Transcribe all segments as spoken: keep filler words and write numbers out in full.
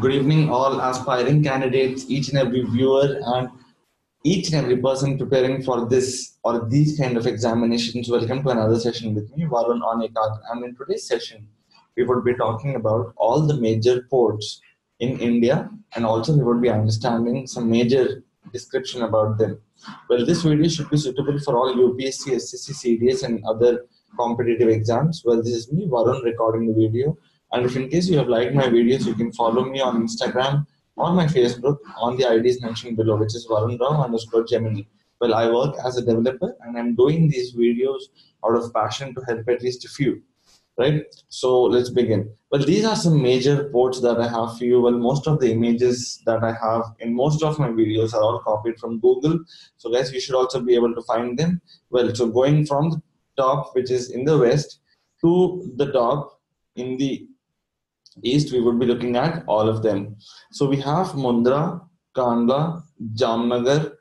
Good evening, all aspiring candidates, each and every viewer, and each and every person preparing for this or these kind of examinations. Welcome to another session with me, Varun on Ekagra. And in today's session, we would be talking about all the major ports in India, and also we would be understanding some major description about them. Well, this video should be suitable for all U P S C, S S C, C D S, and other competitive exams. Well, this is me, Varun, recording the video. And if in case you have liked my videos, you can follow me on Instagram or my Facebook on the I Ds mentioned below, which is Varun Rao underscore Gemini. Well, I work as a developer and I'm doing these videos out of passion to help at least a few, right? So let's begin. Well, these are some major ports that I have for you. Well, most of the images that I have in most of my videos are all copied from Google. So guys, you should also be able to find them. Well, so going from the top, which is in the west, to the top in the east, we would be looking at all of them. So we have Mundra, Kandla, Jamnagar,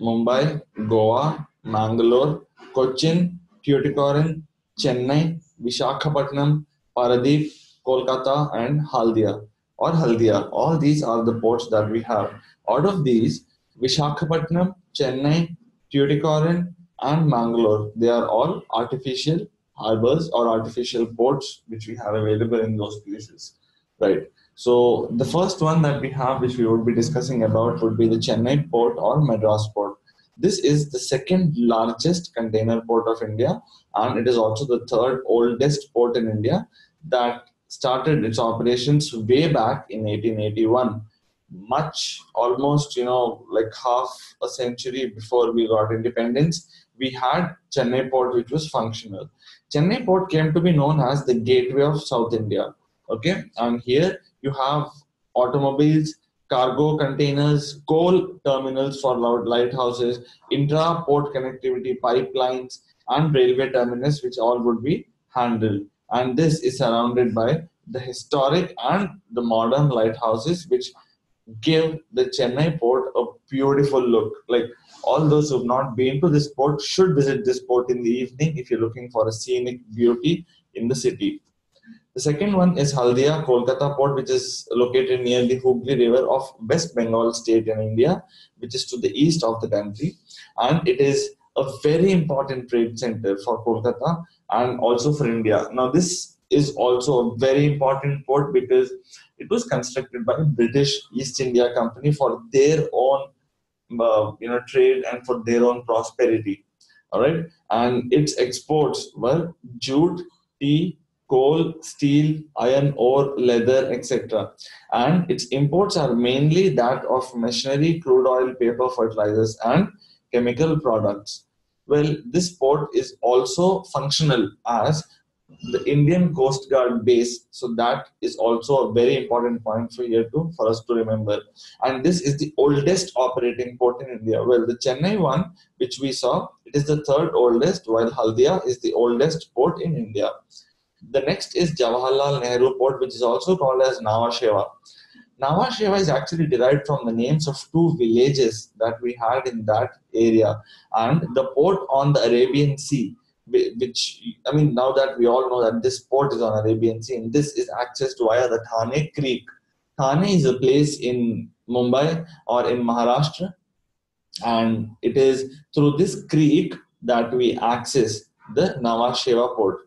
Mumbai, Goa, Mangalore, Kochin, Tuticorin, Chennai, Vishakhapatnam, Paradeep, Kolkata, and Haldia or Haldia. All these are the ports that we have. Out of these, Vishakhapatnam, Chennai, Tuticorin, and Mangalore, they are all artificial harbors or artificial ports which we have available in those places, right? So the first one that we have, which we would be discussing about, would be the Chennai port or Madras port. This is the second largest container port of India, and it is also the third oldest port in India that started its operations way back in eighteen eighty-one. Much, almost, you know, like half a century before we got independence, we had Chennai port which was functional. Chennai port came to be known as the gateway of South India, okay? And here you have automobiles, cargo containers, coal terminals for lighthouses, intra-port connectivity pipelines, and railway terminus, which all would be handled. And this is surrounded by the historic and the modern lighthouses, which give the Chennai port a beautiful look. Like, all those who have not been to this port should visit this port in the evening if you're looking for a scenic beauty in the city. The second one is Haldia, Kolkata port, which is located near the Hooghly river of West Bengal state in India, which is to the east of the country. And it is a very important trade center for Kolkata and also for India. Now, this is also a very important port because it was constructed by the British East India Company for their own uh, you know, trade and for their own prosperity. All right, and its exports were jute, tea, coal, steel, iron ore, leather, et cetera. And its imports are mainly that of machinery, crude oil, paper, fertilizers, and chemical products. Well, this port is also functional as the Indian Coast Guard base, so that is also a very important point for here to for us to remember. And this is the oldest operating port in India. Well, the Chennai one, which we saw, it is the third oldest, while Haldia is the oldest port in India. The next is Jawaharlal Nehru Port, which is also called as Nhava Sheva. Nhava Sheva is actually derived from the names of two villages that we had in that area, and the port on the Arabian Sea, which, I mean, now that we all know that this port is on Arabian Sea, and this is accessed via the Thane Creek. Thane is a place in Mumbai or in Maharashtra, and it is through this creek that we access the Nhava Sheva port.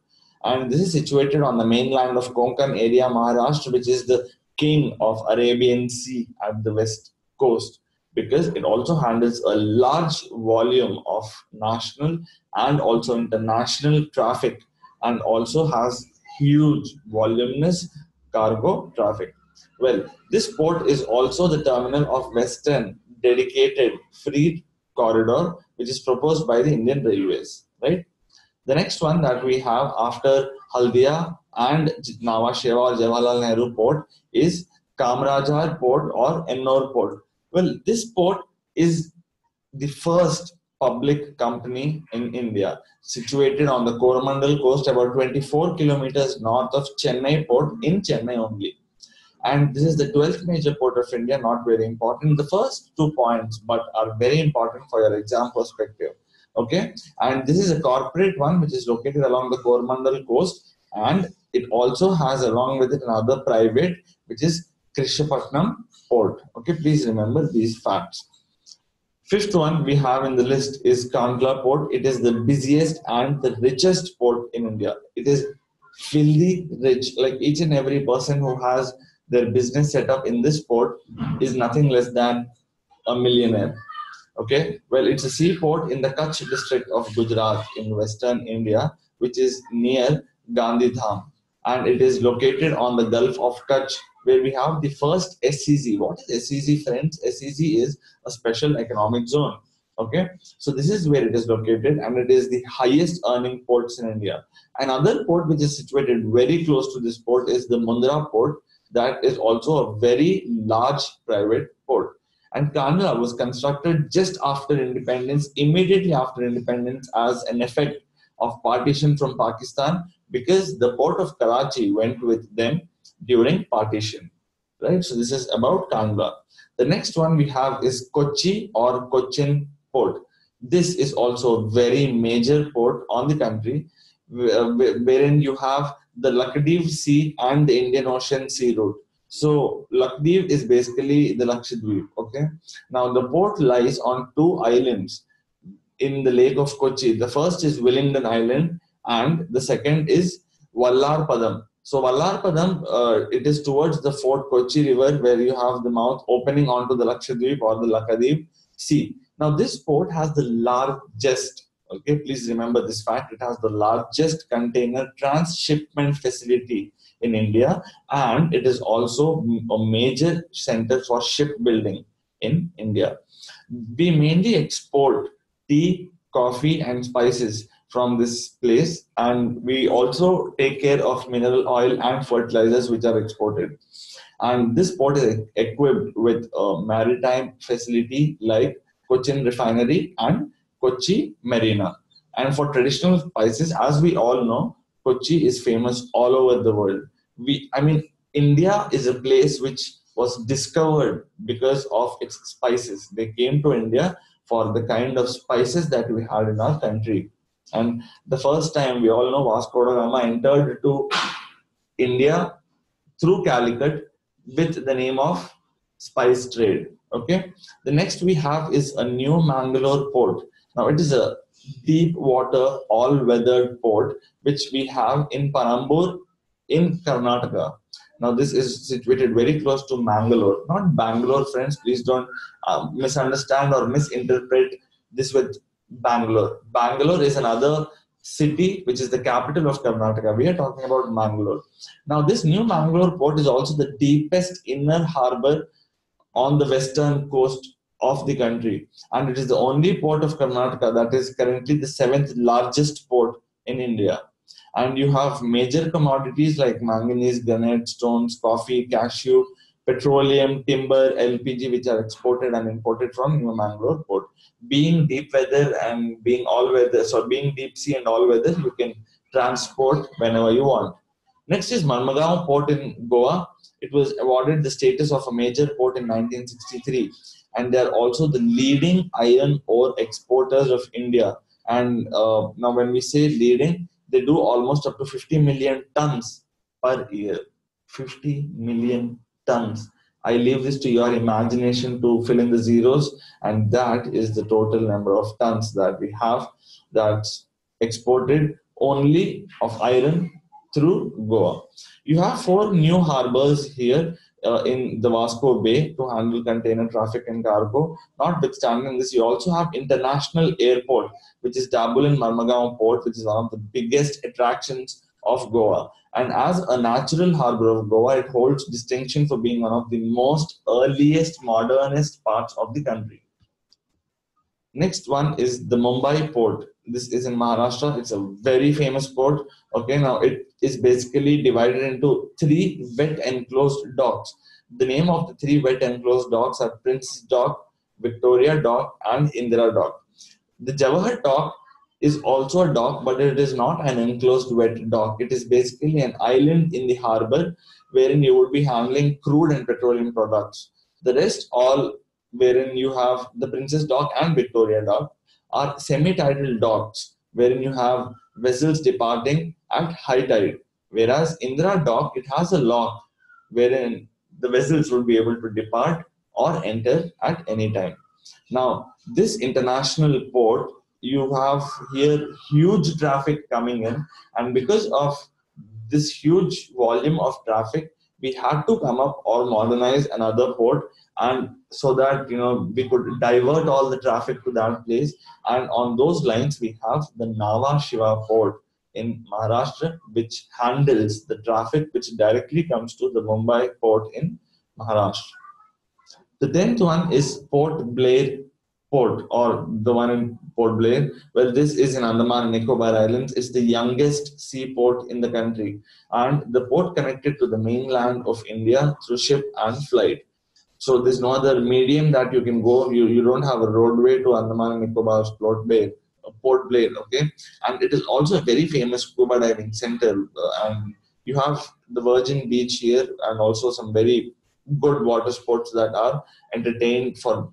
And this is situated on the mainland of Konkan area, Maharashtra, which is the king of Arabian Sea at the west coast, because it also handles a large volume of national and also international traffic, and also has huge voluminous cargo traffic. Well, this port is also the terminal of Western Dedicated Freight Corridor, which is proposed by the Indian Railways, right? The next one that we have after Haldia and Nhava Sheva or Jawaharlal Nehru Port is Kamarajar Port or Ennore Port. Well, this port is the first public company in India, situated on the Coromandel coast about twenty-four kilometers north of Chennai port, in Chennai only. And this is the twelfth major port of India, not very important. The first two points but are very important for your exam perspective. Okay, and this is a corporate one which is located along the Coromandel coast, and it also has along with it another private, which is Krishnapatnam Port. Okay, please remember these facts. Fifth one we have in the list is Kandla Port. It is the busiest and the richest port in India. It is filthy rich. Like each and every person who has their business set up in this port is nothing less than a millionaire. Okay, well, it's a seaport in the Kutch district of Gujarat in western India, which is near Gandhi Dham, and it is located on the Gulf of Kutch, where we have the first S E Z. What is S E Z, friends? S E Z is a special economic zone. Okay, so this is where it is located, and it is the highest earning ports in India. Another port which is situated very close to this port is the Mundra port, that is also a very large private port. And Kandla was constructed just after independence, immediately after independence, as an effect of partition from Pakistan, because the port of Karachi went with them during partition, right? So this is about Kandla. The next one we have is Kochi or Kochin port. This is also a very major port on the country, wherein you have the Lakshadweep Sea and the Indian Ocean Sea Route. So Lakshadweep is basically the Lakshadweep. Okay, now the port lies on two islands in the lake of Kochi. The first is Willingdon Island and the second is Vallarpadam. So Vallarpadam, uh, it is towards the Fort Kochi river, where you have the mouth opening onto the Lakshadweep or the Lakshadweep Sea. Now this port has the largest, okay, please remember this fact, it has the largest container transshipment facility in India, and it is also a major center for shipbuilding in India. We mainly export tea, coffee and spices from this place, and we also take care of mineral oil and fertilizers which are exported. And this port is equipped with a maritime facility like Cochin Refinery and Kochi Marina. And for traditional spices, as we all know, Kochi is famous all over the world. We, I mean, India is a place which was discovered because of its spices. They came to India for the kind of spices that we had in our country. And the first time, we all know, Vasco da Gama entered to India through Calicut with the name of spice trade. Okay. The next we have is a new Mangalore port. Now it is a deep water, all-weather port which we have in Perambur in Karnataka. Now this is situated very close to Mangalore, not Bangalore, friends. Please don't uh, misunderstand or misinterpret this with Bangalore. Bangalore is another city which is the capital of Karnataka. We are talking about Mangalore. Now this new Mangalore port is also the deepest inner harbour on the western coast of the country, and it is the only port of Karnataka that is currently the seventh largest port in India. And you have major commodities like manganese, granite, stones, coffee, cashew, petroleum, timber, L P G, which are exported and imported from New Mangalore port. Being deep weather and being all weather, so being deep sea and all weather, you can transport whenever you want. Next is Marmagao port in Goa. It was awarded the status of a major port in nineteen sixty-three, and they are also the leading iron ore exporters of India. And uh, now when we say leading, they do almost up to fifty million tons per year. fifty million tons. I leave this to your imagination to fill in the zeros, and that is the total number of tons that we have that's exported only of iron through Goa. You have four new harbors here uh, in the Vasco Bay to handle container traffic and cargo. Notwithstanding this, you also have international airport, which is Dabulin Marmagao Port, which is one of the biggest attractions of Goa. And as a natural harbour of Goa, it holds distinction for being one of the most earliest, modernest parts of the country. Next one is the Mumbai port. This is in Maharashtra. It's a very famous port. Okay, now it is basically divided into three wet enclosed docks. The name of the three wet enclosed docks are Princess Dock, Victoria Dock and Indira Dock. The Jawaharlal Dock is also a dock, but it is not an enclosed wet dock. It is basically an island in the harbour wherein you would be handling crude and petroleum products. The rest all, wherein you have the Princess Dock and Victoria Dock, are semi-tidal docks wherein you have vessels departing at high tide. Whereas Indira Dock, it has a lock wherein the vessels would be able to depart or enter at any time. Now, this international port, you have here huge traffic coming in, and because of this huge volume of traffic, we had to come up or modernize another port, and so that, you know, we could divert all the traffic to that place. And on those lines, we have the Nhava Sheva port in Maharashtra, which handles the traffic which directly comes to the Mumbai port in Maharashtra. The tenth one is Port Blair port, or the one in Port Blair. Well, this is in Andaman and Nicobar Islands. It's the youngest seaport in the country, and the port connected to the mainland of India through ship and flight. So there's no other medium that you can go. You, you don't have a roadway to Andaman and Nicobar's Port Blair. Port Blair, okay, and it is also a very famous scuba diving center. Uh, and you have the Virgin Beach here, and also some very good water sports that are entertained for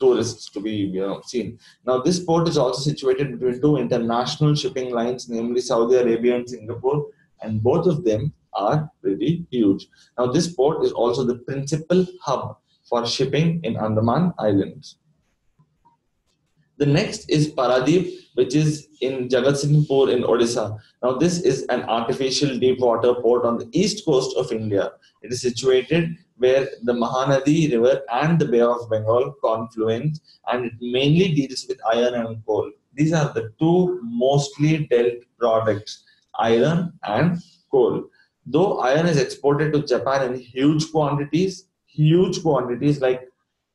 tourists to be, you know, seen. Now, this port is also situated between two international shipping lines, namely Saudi Arabia and Singapore, and both of them are really huge. Now, this port is also the principal hub for shipping in Andaman Islands. The next is Paradeep, which is in Jagatsinghpur in Odisha. Now, this is an artificial deep water port on the east coast of India. It is situated where the Mahanadi River and the Bay of Bengal confluence, and it mainly deals with iron and coal. These are the two mostly dealt products, iron and coal. Though iron is exported to Japan in huge quantities, huge quantities, like,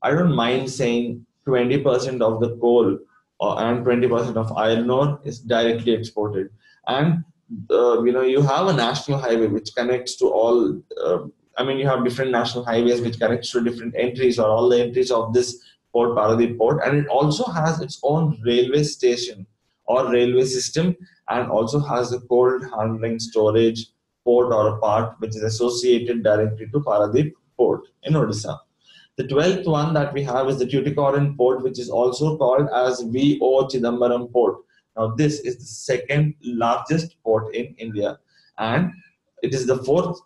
I don't mind saying twenty percent of the coal and twenty percent of iron ore is directly exported. And uh, you know, you have a national highway which connects to all, uh, I mean, you have different national highways which connects to different entries, or all the entries of this port, Paradeep port, and it also has its own railway station or railway system, and also has a cold handling storage port or a part which is associated directly to Paradeep port in Odisha. The twelfth one that we have is the Tuticorin port, which is also called as V O Chidambaram port. Now, this is the second largest port in India, and it is the fourth.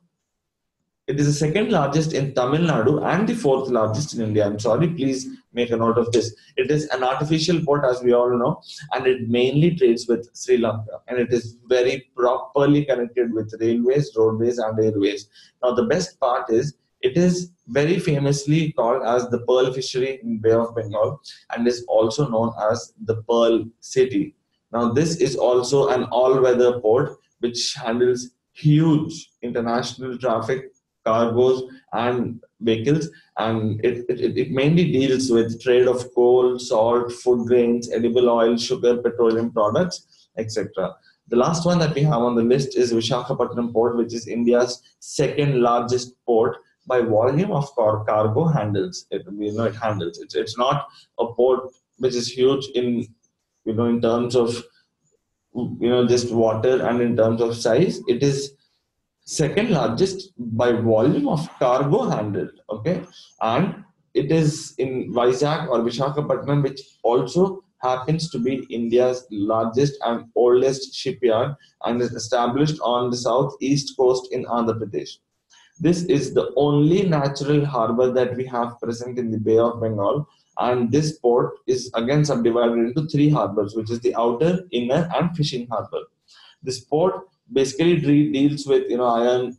It is the second largest in Tamil Nadu and the fourth largest in India. I'm sorry, please make a note of this. It is an artificial port, as we all know, and it mainly trades with Sri Lanka, and it is very properly connected with railways, roadways, and airways. Now, the best part is, it is very famously called as the pearl fishery in Bay of Bengal, and is also known as the Pearl City. Now, this is also an all-weather port which handles huge international traffic, cargoes and vehicles, and it, it, it mainly deals with trade of coal, salt, food grains, edible oil, sugar, petroleum products, et cetera. The last one that we have on the list is Vishakhapatnam port, which is India's second largest port by volume of car cargo handles. It, you know, it handles. It's, it's not a port which is huge in, you know, in terms of, you know, just water and in terms of size. It is second largest by volume of cargo handled. Okay, and it is in Vizag or Visakhapatnam, which also happens to be India's largest and oldest shipyard, and is established on the southeast coast in Andhra Pradesh. This is the only natural harbour that we have present in the Bay of Bengal, and this port is again subdivided into three harbours, which is the outer, inner and fishing harbour. This port basically deals with, you know, iron,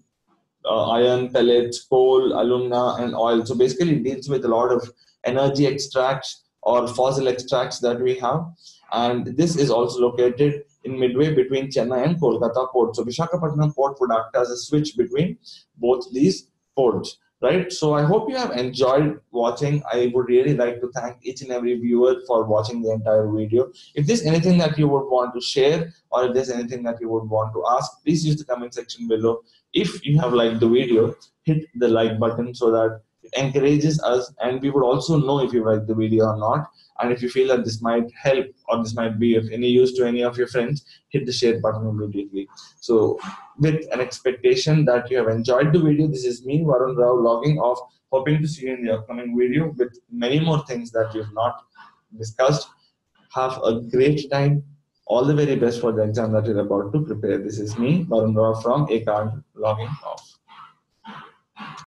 uh, iron pellets, coal, alumina and oil. So basically it deals with a lot of energy extracts or fossil extracts that we have, and this is also located in midway between Chennai and Kolkata port. So Visakhapatnam port would act as a switch between both these ports, right? So I hope you have enjoyed watching. I would really like to thank each and every viewer for watching the entire video. If there's anything that you would want to share, or if there's anything that you would want to ask, please use the comment section below. If you have liked the video, hit the like button so that it encourages us, and we would also know if you like the video or not. And if you feel that this might help or this might be of any use to any of your friends, hit the share button immediately. So with an expectation that you have enjoyed the video, this is me, Varun Rao, logging off, hoping to see you in the upcoming video with many more things that you've not discussed. Have a great time. All the very best for the exam that you're about to prepare. This is me, Varun Rao from Ekagra, logging off.